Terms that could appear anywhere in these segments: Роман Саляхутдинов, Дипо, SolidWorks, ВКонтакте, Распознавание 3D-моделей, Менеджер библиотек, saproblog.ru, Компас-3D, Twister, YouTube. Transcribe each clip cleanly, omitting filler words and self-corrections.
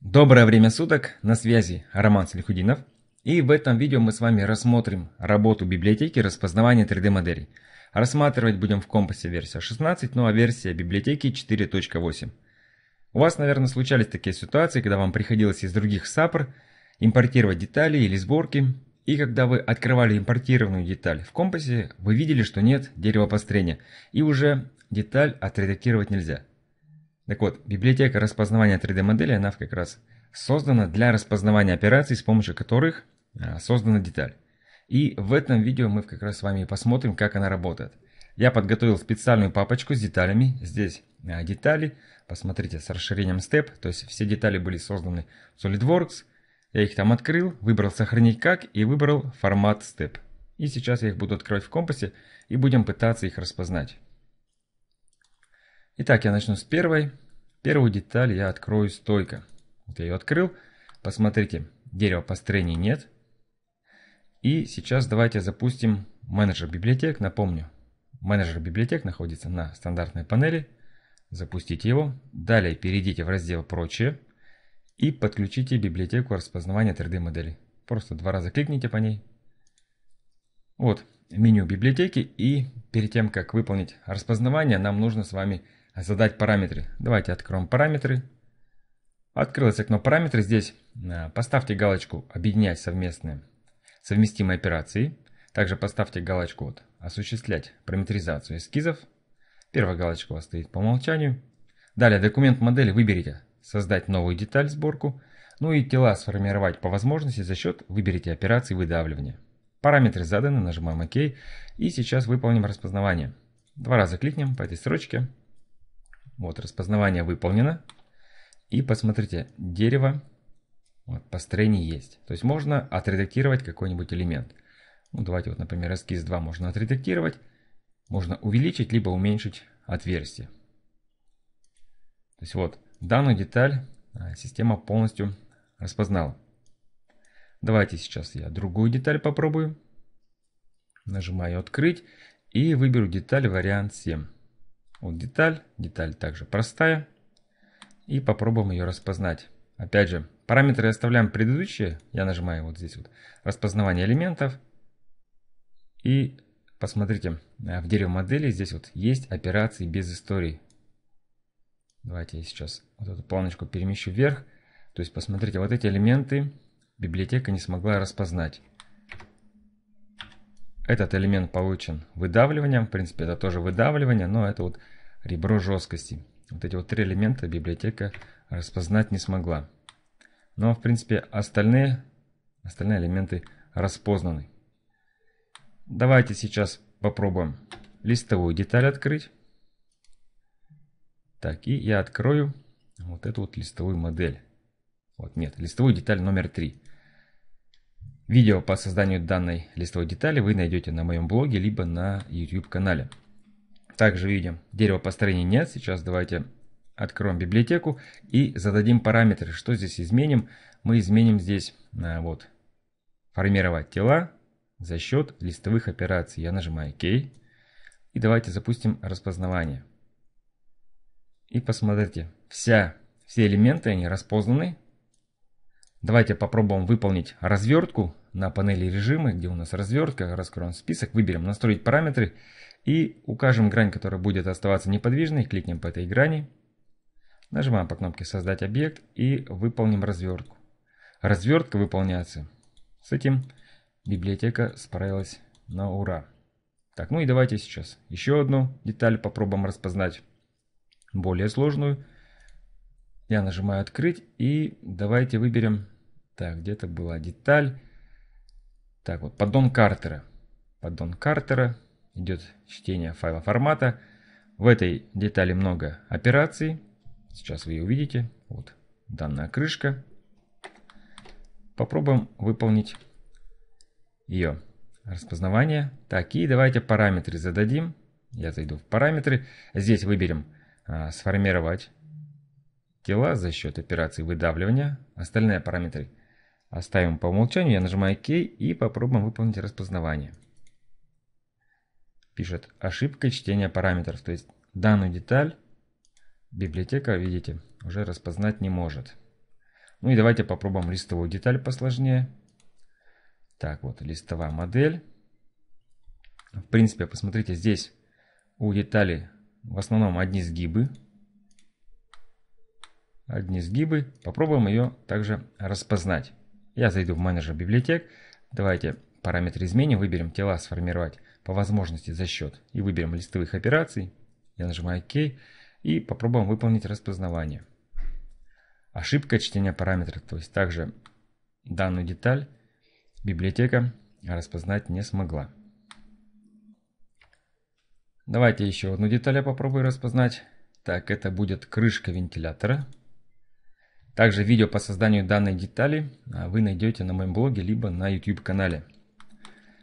Доброе время суток, на связи Роман Саляхутдинов, и в этом видео мы с вами рассмотрим работу библиотеки распознавания 3D моделей. Рассматривать будем в компасе версия 16, ну а версия библиотеки 4.8. У вас, наверное, случались такие ситуации, когда вам приходилось из других сапр импортировать детали или сборки, и когда вы открывали импортированную деталь в компасе, вы видели, что нет дерева построения, и уже деталь отредактировать нельзя. Так вот, библиотека распознавания 3D модели, она как раз создана для распознавания операций, с помощью которых создана деталь. И в этом видео мы как раз с вами посмотрим, как она работает. Я подготовил специальную папочку с деталями. Здесь детали, посмотрите, с расширением степ, то есть все детали были созданы в SolidWorks. Я их там открыл, выбрал сохранить как и выбрал формат степ. И сейчас я их буду открывать в компасе и будем пытаться их распознать. Итак, я начну с первой. Первую деталь я открою стойка. Вот я ее открыл. Посмотрите, дерева построения нет. И сейчас давайте запустим менеджер библиотек. Напомню, менеджер библиотек находится на стандартной панели. Запустите его. Далее перейдите в раздел «Прочее» и подключите библиотеку распознавания 3D моделей. Просто два раза кликните по ней. Вот меню библиотеки. И перед тем, как выполнить распознавание, нам нужно с вами задать параметры. Давайте откроем параметры. Открылось окно параметры. Здесь поставьте галочку «Объединять совместимые операции». Также поставьте галочку вот, «Осуществлять параметризацию эскизов». Первая галочка у вас стоит по умолчанию. Далее документ модели выберите «Создать новую деталь сборку». Ну и тела сформировать по возможности за счет выберите операции выдавливания. Параметры заданы, нажимаем ОК. И сейчас выполним распознавание. Два раза кликнем по этой строчке. Вот, распознавание выполнено. И посмотрите, дерево вот, построение есть. То есть можно отредактировать какой-нибудь элемент. Ну, давайте, вот, например, эскиз 2 можно отредактировать. Можно увеличить, либо уменьшить отверстие. То есть вот, данную деталь система полностью распознала. Давайте сейчас я другую деталь попробую. Нажимаю «Открыть» и выберу деталь вариант 7. Вот деталь. Деталь также простая. И попробуем ее распознать. Опять же, параметры оставляем предыдущие. Я нажимаю вот здесь вот «Распознавание элементов». И посмотрите, в дерево модели здесь вот есть операции без истории. Давайте я сейчас вот эту планочку перемещу вверх. То есть посмотрите, вот эти элементы библиотека не смогла распознать. Этот элемент получен выдавливанием. В принципе, это тоже выдавливание, но это вот ребро жесткости. Вот эти вот три элемента библиотека распознать не смогла. Но, в принципе, остальные элементы распознаны. Давайте сейчас попробуем листовую деталь открыть. Так, и я открою вот эту вот листовую модель. Вот, нет, листовую деталь номер 3. Видео по созданию данной листовой детали вы найдете на моем блоге, либо на YouTube-канале. Также видим, дерева построения нет. Сейчас давайте откроем библиотеку и зададим параметры. Что здесь изменим? Мы изменим здесь, вот, формировать тела за счет листовых операций. Я нажимаю «Ок». И давайте запустим распознавание. И посмотрите, все элементы, они распознаны. Давайте попробуем выполнить развертку на панели режимы, где у нас развертка. Раскроем список, выберем «Настроить параметры» и укажем грань, которая будет оставаться неподвижной. Кликнем по этой грани, нажимаем по кнопке «Создать объект» и выполним развертку. Развертка выполняется. С этим библиотека справилась на ура. Так, ну и давайте сейчас еще одну деталь попробуем распознать, более сложную. Я нажимаю «Открыть» и давайте выберем, так, где-то была деталь, так вот, поддон Картера. Поддон Картера, идет чтение файла формата. В этой детали много операций, сейчас вы ее увидите, вот данная крышка. Попробуем выполнить ее распознавание. Так, и давайте параметры зададим. Я зайду в параметры, здесь выберем «Сформировать тела за счет операции выдавливания». Остальные параметры Оставим по умолчанию, я нажимаю ОК и попробуем выполнить распознавание. Пишет ошибка чтения параметров, то есть данную деталь библиотека, видите, уже распознать не может. Ну и давайте попробуем листовую деталь посложнее. Так вот, листовая модель. В принципе, посмотрите, здесь у детали в основном одни сгибы. Попробуем ее также распознать. Я зайду в менеджер библиотек. Давайте параметры изменим. Выберем тела сформировать по возможности за счет. И выберем листовых операций. Я нажимаю ОК. И попробуем выполнить распознавание. Ошибка чтения параметров. То есть также данную деталь библиотека распознать не смогла. Давайте еще одну деталь я попробую распознать. Так, это будет крышка вентилятора. Также видео по созданию данной детали вы найдете на моем блоге, либо на YouTube канале.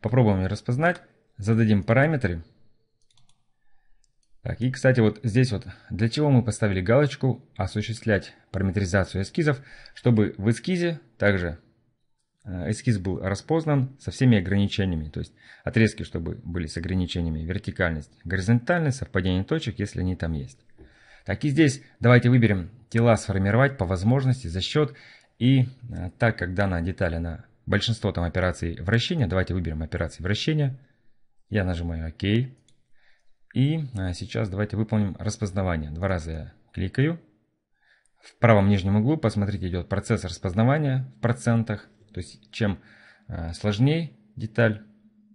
Попробуем ее распознать. Зададим параметры. Так, и, кстати, вот здесь вот для чего мы поставили галочку «Осуществлять параметризацию эскизов», чтобы в эскизе также эскиз был распознан со всеми ограничениями. То есть отрезки, чтобы были с ограничениями. Вертикальность, горизонтальность, совпадение точек, если они там есть. Так, и здесь давайте выберем тела сформировать по возможности за счет. И так как данная деталь, она большинство там операций вращения, давайте выберем операции вращения. Я нажимаю ОК. И сейчас давайте выполним распознавание. Два раза я кликаю. В правом нижнем углу, посмотрите, идет процесс распознавания в процентах. То есть чем сложнее деталь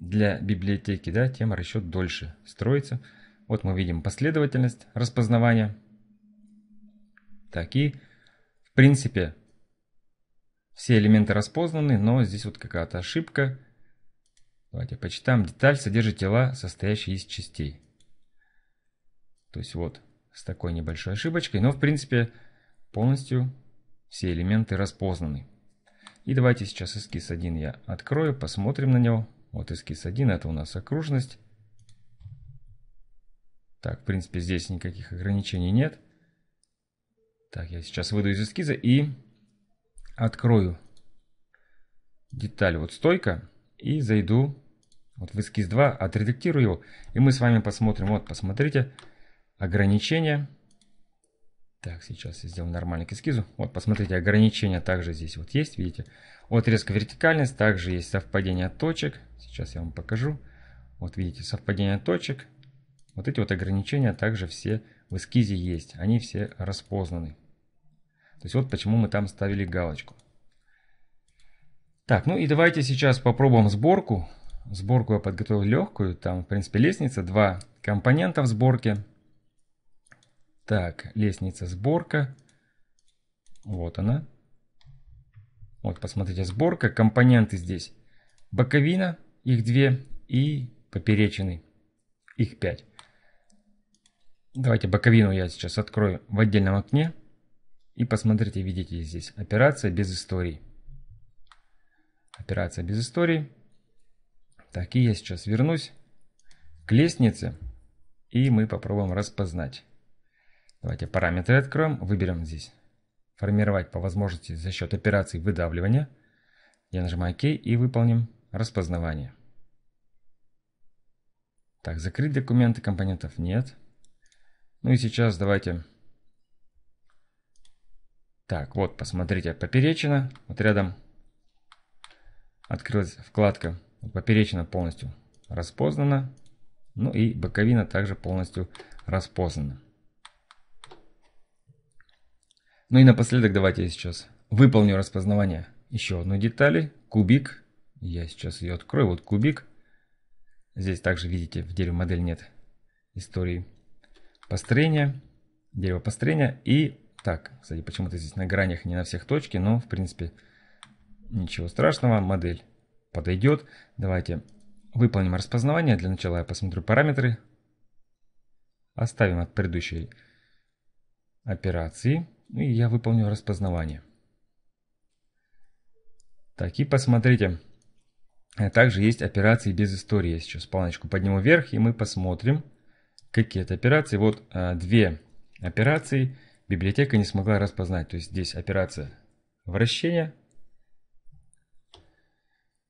для библиотеки, да, тем расчет дольше строится. Вот мы видим последовательность распознавания. Так, и в принципе все элементы распознаны, но здесь вот какая-то ошибка. Давайте почитаем. Деталь содержит тела, состоящие из частей. То есть вот с такой небольшой ошибочкой, но в принципе полностью все элементы распознаны. И давайте сейчас эскиз 1 я открою, посмотрим на него. Вот эскиз 1, это у нас окружность. Так, в принципе, здесь никаких ограничений нет. Так, я сейчас выйду из эскиза и открою деталь вот стойка. И зайду вот в эскиз 2, отредактирую его. И мы с вами посмотрим, вот, посмотрите, ограничения. Так, сейчас я сделаю нормально к эскизу. Вот, посмотрите, ограничения также здесь вот есть, видите. Отрезка вертикальность, также есть совпадение точек. Сейчас я вам покажу. Вот, видите, совпадение точек. Вот эти вот ограничения также все в эскизе есть. Они все распознаны. То есть вот почему мы там ставили галочку. Так, ну и давайте сейчас попробуем сборку. Сборку я подготовил легкую. Там, в принципе, лестница. Два компонента в сборке. Так, лестница, сборка. Вот она. Вот, посмотрите, сборка. Компоненты здесь. Боковина, их две. И поперечины, их 5. Давайте боковину я сейчас открою в отдельном окне. И посмотрите, видите здесь операция без истории. Операция без истории. Так, и я сейчас вернусь к лестнице. И мы попробуем распознать. Давайте параметры откроем. Выберем здесь формировать по возможности за счет операций выдавливания. Я нажимаю ОК и выполним распознавание. Так, закрыть документы, компонентов нет. Ну и сейчас давайте... Так, вот, посмотрите, поперечина. Вот рядом открылась вкладка. Поперечина полностью распознана. Ну и боковина также полностью распознана. Ну и напоследок давайте я сейчас выполню распознавание еще одной детали. Кубик. Я сейчас ее открою. Вот кубик. Здесь также, видите, в дерево модель нет истории построения, дерево построения. И так, кстати, почему-то здесь на гранях не на всех точки, но в принципе ничего страшного, модель подойдет. Давайте выполним распознавание. Для начала я посмотрю параметры. Оставим от предыдущей операции. И я выполню распознавание. Так, и посмотрите. Также есть операции без истории. Я сейчас планочку подниму вверх, и мы посмотрим, какие это операции. Вот две операции библиотека не смогла распознать. То есть здесь операция вращения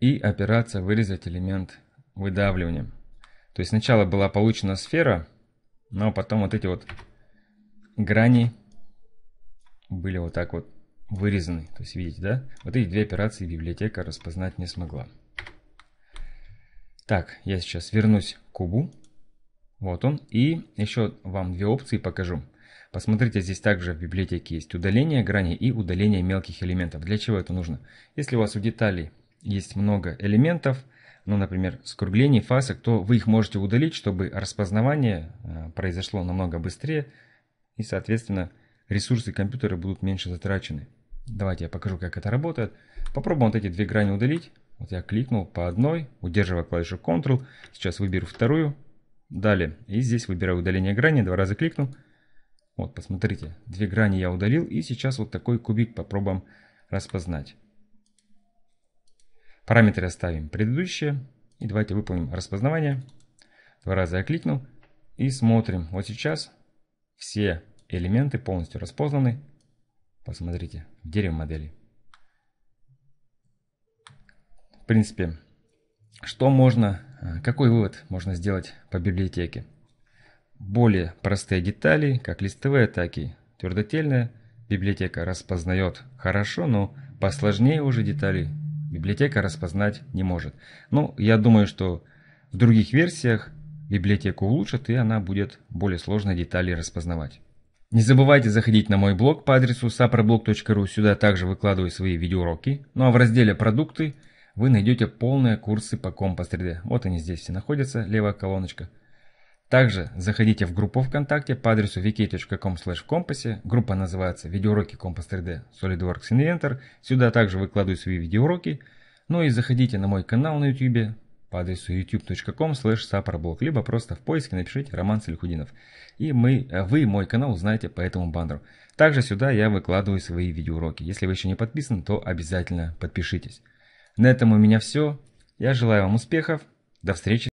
и операция «Вырезать элемент выдавливанием». То есть сначала была получена сфера, но потом вот эти вот грани были вот так вот вырезаны. То есть видите, да? Вот эти две операции библиотека распознать не смогла. Так, я сейчас вернусь к кубу. Вот он. И еще вам две опции покажу. Посмотрите, здесь также в библиотеке есть удаление граней и удаление мелких элементов. Для чего это нужно? Если у вас у деталей есть много элементов, ну, например, скруглений, фасок, то вы их можете удалить, чтобы распознавание произошло намного быстрее и, соответственно, ресурсы компьютера будут меньше затрачены. Давайте я покажу, как это работает. Попробуем вот эти две грани удалить. Вот я кликнул по одной, удерживая клавишу Ctrl. Сейчас выберу вторую. Далее. И здесь выбираю удаление грани. Два раза кликнул. Вот, посмотрите. Две грани я удалил. И сейчас вот такой кубик попробуем распознать. Параметры оставим предыдущие. И давайте выполним распознавание. Два раза я кликнул. И смотрим. Вот сейчас все элементы полностью распознаны. Посмотрите. В дерево модели. В принципе, что можно, какой вывод можно сделать по библиотеке? Более простые детали, как листовые атаки, твердотельная библиотека распознает хорошо, но посложнее уже детали библиотека распознать не может. Ну, я думаю, что в других версиях библиотеку улучшат, и она будет более сложные детали распознавать. Не забывайте заходить на мой блог по адресу saproblog.ru. Сюда также выкладываю свои видеоуроки. Ну а в разделе «Продукты» вы найдете полные курсы по Компас-3D. Вот они здесь все находятся, левая колоночка. Также заходите в группу ВКонтакте по адресу vk.com/compass. Группа называется «Видеоуроки Компас-3D SolidWorks Inventor». Сюда также выкладываю свои видеоуроки. Ну и заходите на мой канал на YouTube по адресу youtube.com/saproblog. Либо просто в поиске напишите «Роман Саляхутдинов». И вы мой канал узнаете по этому баннеру. Также сюда я выкладываю свои видеоуроки. Если вы еще не подписаны, то обязательно подпишитесь. На этом у меня все. Я желаю вам успехов. До встречи.